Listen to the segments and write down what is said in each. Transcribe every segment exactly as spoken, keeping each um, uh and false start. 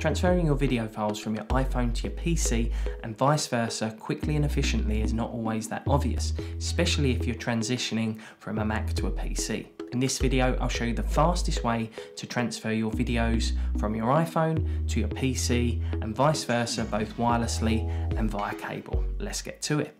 Transferring your video files from your iPhone to your P C and vice versa quickly and efficiently is not always that obvious, especially if you're transitioning from a Mac to a P C. In this video, I'll show you the fastest way to transfer your videos from your iPhone to your P C and vice versa, both wirelessly and via cable. Let's get to it.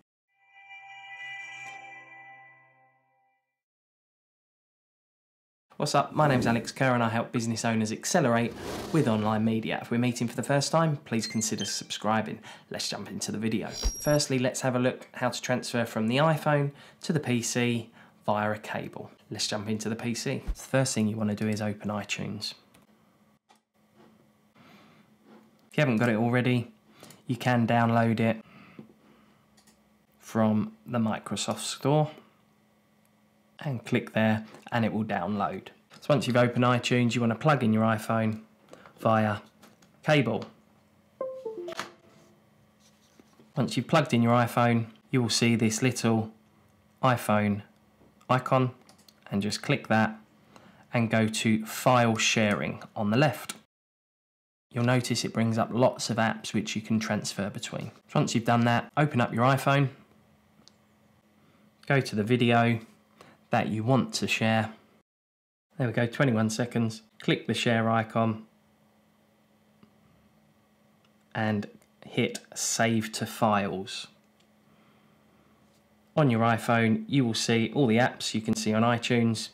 What's up? My name's Alex Kerr and I help business owners accelerate with online media. If we're meeting for the first time, please consider subscribing. Let's jump into the video. Firstly, let's have a look how to transfer from the iPhone to the P C via a cable. Let's jump into the P C. The first thing you want to do is open iTunes. If you haven't got it already, you can download it from the Microsoft Store and click there and it will download. So once you've opened iTunes, you want to plug in your iPhone via cable. Once you've plugged in your iPhone, you will see this little iPhone icon and just click that and go to file sharing on the left. You'll notice it brings up lots of apps which you can transfer between. So once you've done that, open up your iPhone, go to the video that you want to share. There we go, twenty-one seconds. Click the share icon and hit save to files. On your iPhone, you will see all the apps you can see on iTunes.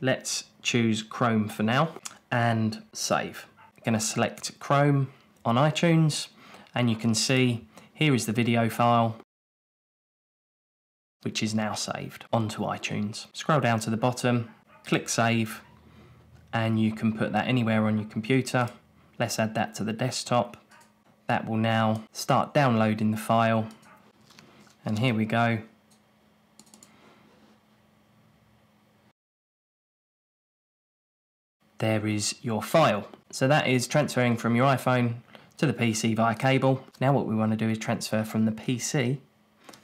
Let's choose Chrome for now and save. I'm going to select Chrome on iTunes and you can see here is the video file, which is now saved onto iTunes. Scroll down to the bottom, click save, and you can put that anywhere on your computer. Let's add that to the desktop. That will now start downloading the file. And here we go. There is your file. So that is transferring from your iPhone to the P C via cable. Now what we want to do is transfer from the P C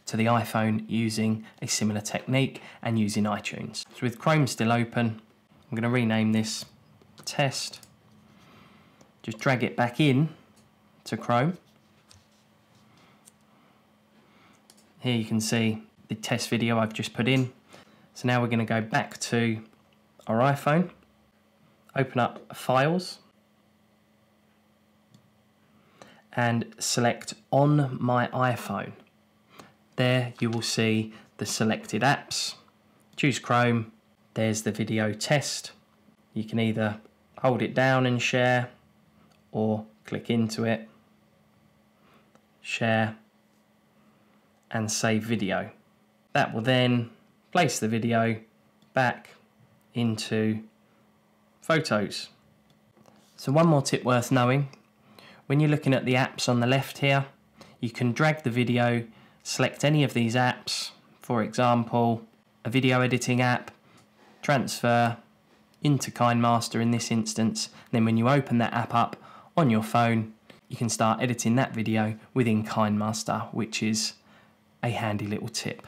to the iPhone using a similar technique and using iTunes. So with Chrome still open, I'm going to rename this test. Just drag it back in to Chrome. Here you can see the test video I've just put in. So now we're going to go back to our iPhone, open up Files, and select On My iPhone. There you will see the selected apps. Choose Chrome. There's the video test. You can either hold it down and share or click into it, share and save video. That will then place the video back into photos. So one more tip worth knowing. When you're looking at the apps on the left here, you can drag the video, select any of these apps, for example, a video editing app, transfer into KineMaster in this instance. And then when you open that app up on your phone, you can start editing that video within KineMaster, which is a handy little tip.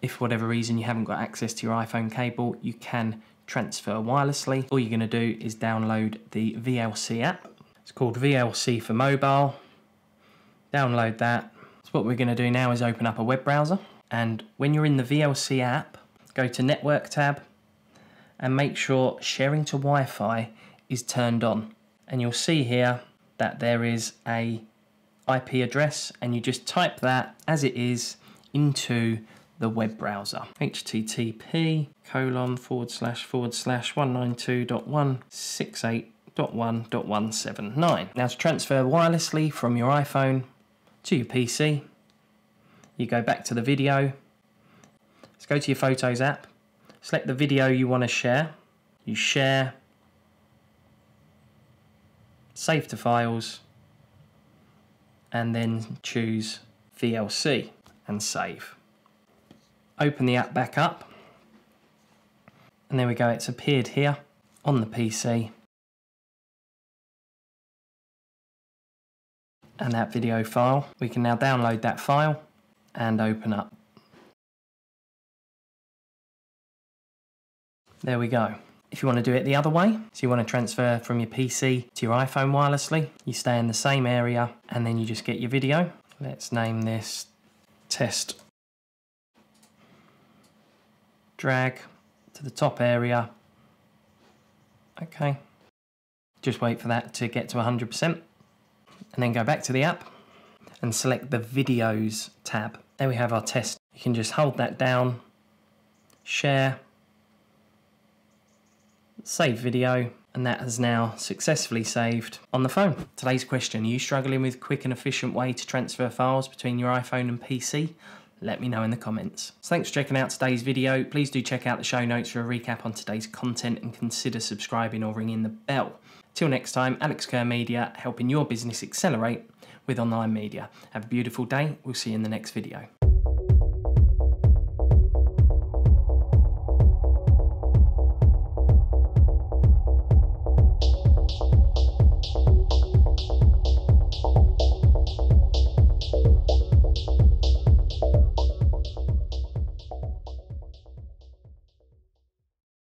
If for whatever reason you haven't got access to your iPhone cable, you can transfer wirelessly. All you're gonna do is download the V L C app. It's called V L C for mobile. Download that. So what we're going to do now is open up a web browser, and when you're in the V L C app, go to Network tab and make sure Sharing to Wi-Fi is turned on. And you'll see here that there is a I P address, and you just type that as it is into the web browser. H T T P colon forward slash forward slash one ninety-two dot one sixty-eight dot one dot one seventy-nine. Now to transfer wirelessly from your iPhone to your P C, you go back to the video. Let's go to your Photos app, select the video you want to share, you share, save to files, and then choose V L C and save. Open the app back up, and there we go, it's appeared here on the P C. And that video file, we can now download that file and open up. There we go. If you want to do it the other way, so you want to transfer from your P C to your iPhone wirelessly, you stay in the same area and then you just get your video. Let's name this test. Drag to the top area. Okay. Just wait for that to get to one hundred percent. And then go back to the app and select the videos tab. There we have our test. You can just hold that down, share, save video, and that has now successfully saved on the phone. Today's question, are you struggling with a quick and efficient way to transfer files between your iPhone and P C? Let me know in the comments. So thanks for checking out today's video. Please do check out the show notes for a recap on today's content and consider subscribing or ringing the bell. Till next time, Alex Kerr Media, helping your business accelerate with online media. Have a beautiful day. We'll see you in the next video.